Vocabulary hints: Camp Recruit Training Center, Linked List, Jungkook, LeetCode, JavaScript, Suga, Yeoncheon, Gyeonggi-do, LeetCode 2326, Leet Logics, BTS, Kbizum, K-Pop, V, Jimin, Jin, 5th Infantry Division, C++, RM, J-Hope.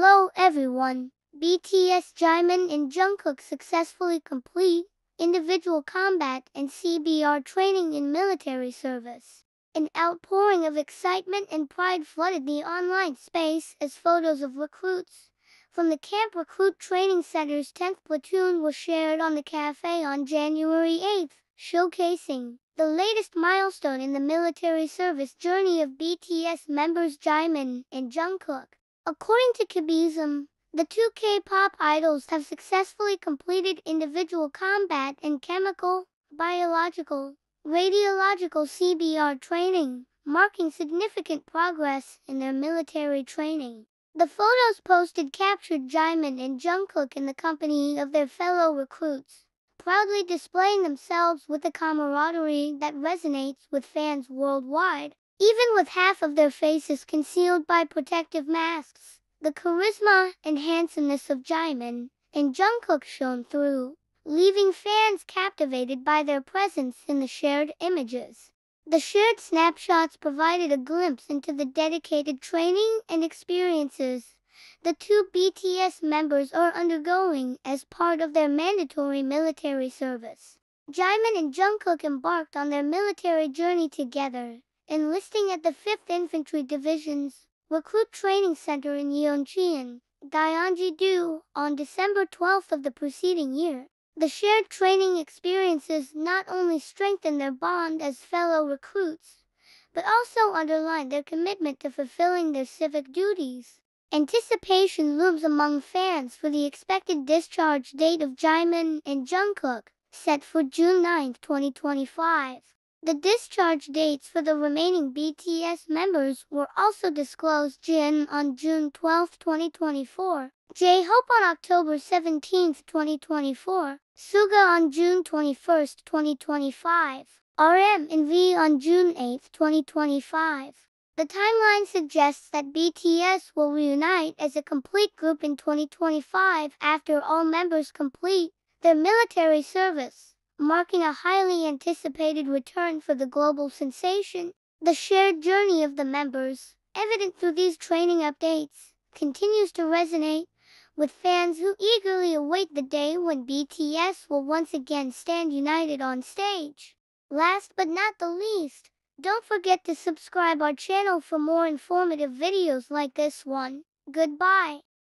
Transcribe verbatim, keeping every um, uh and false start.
Hello everyone! B T S Jimin and Jungkook successfully complete individual combat and C B R training in military service. An outpouring of excitement and pride flooded the online space as photos of recruits from the Camp Recruit Training Center's tenth Platoon were shared on the cafe on January eighth, showcasing the latest milestone in the military service journey of B T S members Jimin and Jungkook. According to Kbizum, the two K-pop idols have successfully completed individual combat and chemical, biological, radiological C B R training, marking significant progress in their military training. The photos posted captured Jimin and Jungkook in the company of their fellow recruits, proudly displaying themselves with a camaraderie that resonates with fans worldwide. Even with half of their faces concealed by protective masks, the charisma and handsomeness of Jimin and Jungkook shone through, leaving fans captivated by their presence in the shared images. The shared snapshots provided a glimpse into the dedicated training and experiences the two B T S members are undergoing as part of their mandatory military service. Jimin and Jungkook embarked on their military journey together, enlisting at the fifth Infantry Division's Recruit Training Center in Yeoncheon, Gyeonggi-do, on December twelfth of the preceding year. The shared training experiences not only strengthened their bond as fellow recruits, but also underlined their commitment to fulfilling their civic duties. Anticipation looms among fans for the expected discharge date of Jimin and Jungkook, set for June ninth, twenty twenty-five. The discharge dates for the remaining B T S members were also disclosed: Jin on June twelfth, twenty twenty-four, J-Hope on October seventeenth, twenty twenty-four, Suga on June twenty-first, twenty twenty-five, R M and V on June eighth, twenty twenty-five. The timeline suggests that B T S will reunite as a complete group in twenty twenty-five after all members complete their military service, marking a highly anticipated return for the global sensation. The shared journey of the members, evident through these training updates, continues to resonate with fans who eagerly await the day when B T S will once again stand united on stage. Last but not the least, don't forget to subscribe our channel for more informative videos like this one. Goodbye.